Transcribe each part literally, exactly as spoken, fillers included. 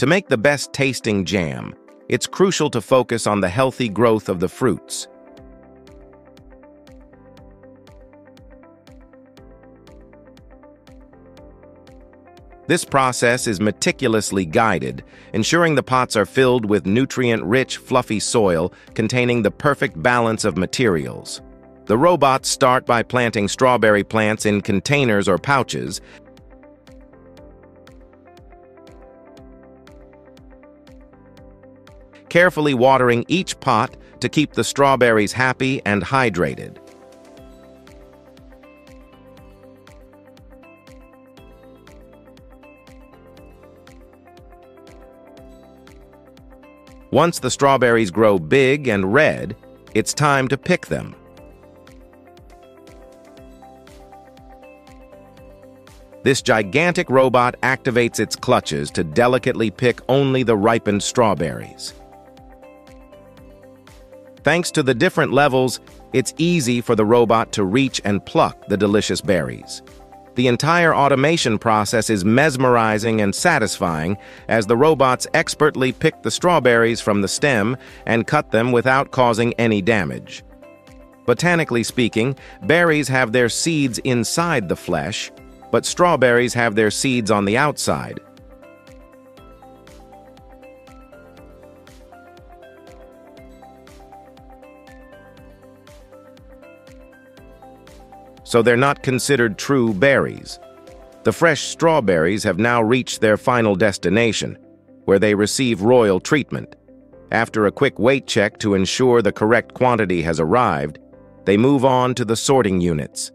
To make the best tasting jam, it's crucial to focus on the healthy growth of the fruits. This process is meticulously guided, ensuring the pots are filled with nutrient-rich, fluffy soil containing the perfect balance of materials. The robots start by planting strawberry plants in containers or pouches, carefully watering each pot to keep the strawberries happy and hydrated. Once the strawberries grow big and red, it's time to pick them. This gigantic robot activates its clutches to delicately pick only the ripened strawberries. Thanks to the different levels, it's easy for the robot to reach and pluck the delicious berries. The entire automation process is mesmerizing and satisfying as the robots expertly pick the strawberries from the stem and cut them without causing any damage. Botanically speaking, berries have their seeds inside the flesh, but strawberries have their seeds on the outside. So they're not considered true berries. The fresh strawberries have now reached their final destination, where they receive royal treatment. After a quick weight check to ensure the correct quantity has arrived, they move on to the sorting units.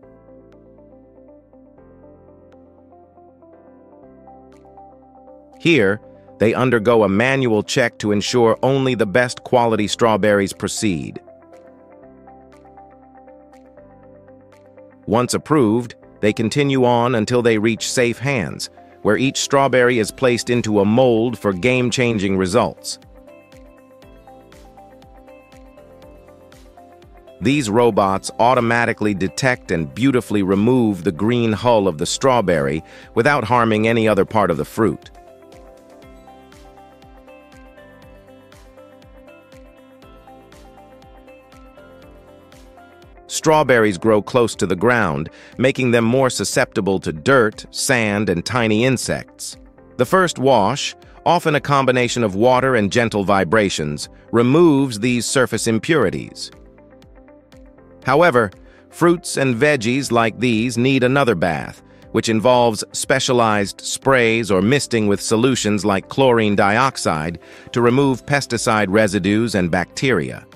Here, they undergo a manual check to ensure only the best quality strawberries proceed. Once approved, they continue on until they reach safe hands, where each strawberry is placed into a mold for game-changing results. These robots automatically detect and beautifully remove the green hull of the strawberry without harming any other part of the fruit. Strawberries grow close to the ground, making them more susceptible to dirt, sand, and tiny insects. The first wash, often a combination of water and gentle vibrations, removes these surface impurities. However, fruits and veggies like these need another bath, which involves specialized sprays or misting with solutions like chlorine dioxide to remove pesticide residues and bacteria.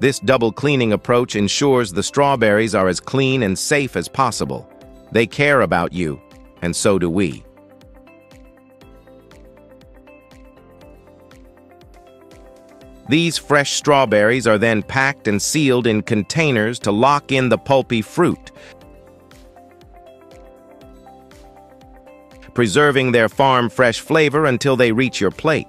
This double cleaning approach ensures the strawberries are as clean and safe as possible. They care about you, and so do we. These fresh strawberries are then packed and sealed in containers to lock in the pulpy fruit, preserving their farm-fresh flavor until they reach your plate.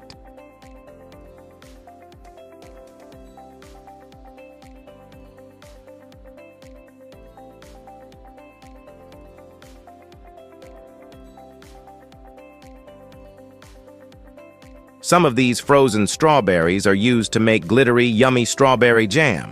Some of these frozen strawberries are used to make glittery, yummy strawberry jam.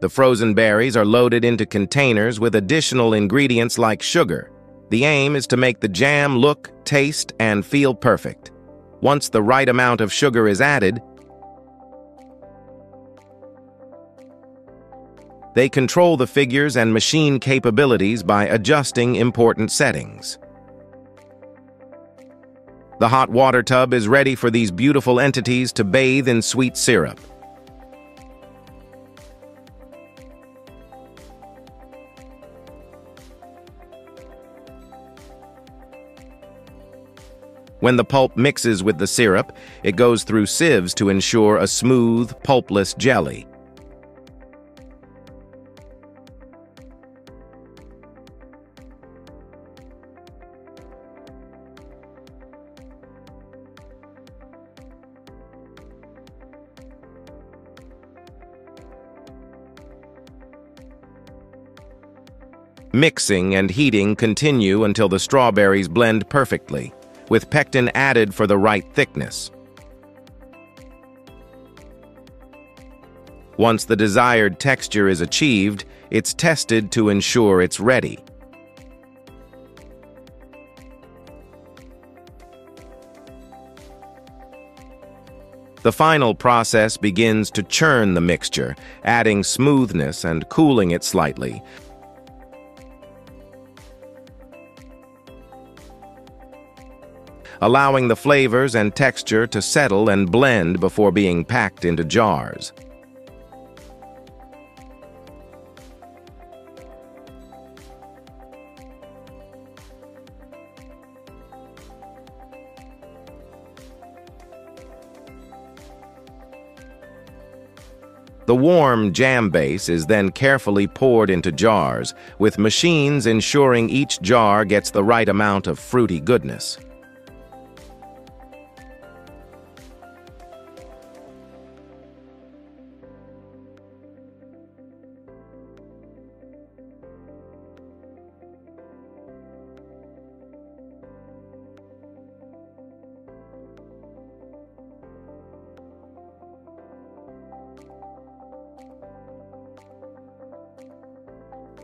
The frozen berries are loaded into containers with additional ingredients like sugar. The aim is to make the jam look, taste, and feel perfect. Once the right amount of sugar is added, they control the figures and machine capabilities by adjusting important settings. The hot water tub is ready for these beautiful entities to bathe in sweet syrup. When the pulp mixes with the syrup, it goes through sieves to ensure a smooth, pulpless jelly. Mixing and heating continue until the strawberries blend perfectly, with pectin added for the right thickness. Once the desired texture is achieved, it's tested to ensure it's ready. The final process begins to churn the mixture, adding smoothness and cooling it slightly. Allowing the flavors and texture to settle and blend before being packed into jars. The warm jam base is then carefully poured into jars, with machines ensuring each jar gets the right amount of fruity goodness.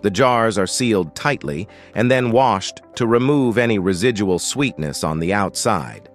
The jars are sealed tightly and then washed to remove any residual sweetness on the outside.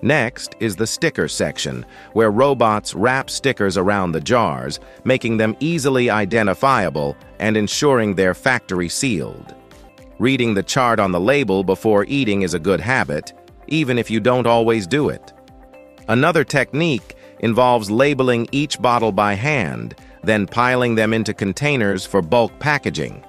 Next is the sticker section, where robots wrap stickers around the jars, making them easily identifiable and ensuring they're factory sealed. Reading the chart on the label before eating is a good habit, even if you don't always do it. Another technique involves labeling each bottle by hand, then piling them into containers for bulk packaging.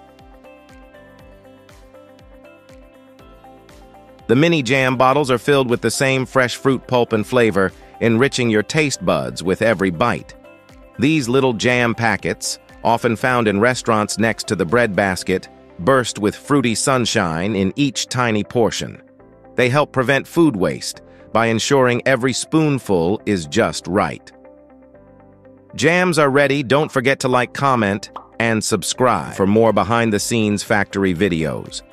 The mini jam bottles are filled with the same fresh fruit pulp and flavor, enriching your taste buds with every bite. These little jam packets, often found in restaurants next to the bread basket, burst with fruity sunshine in each tiny portion. They help prevent food waste by ensuring every spoonful is just right. Jams are ready. Don't forget to like, comment, and subscribe for more behind-the-scenes factory videos.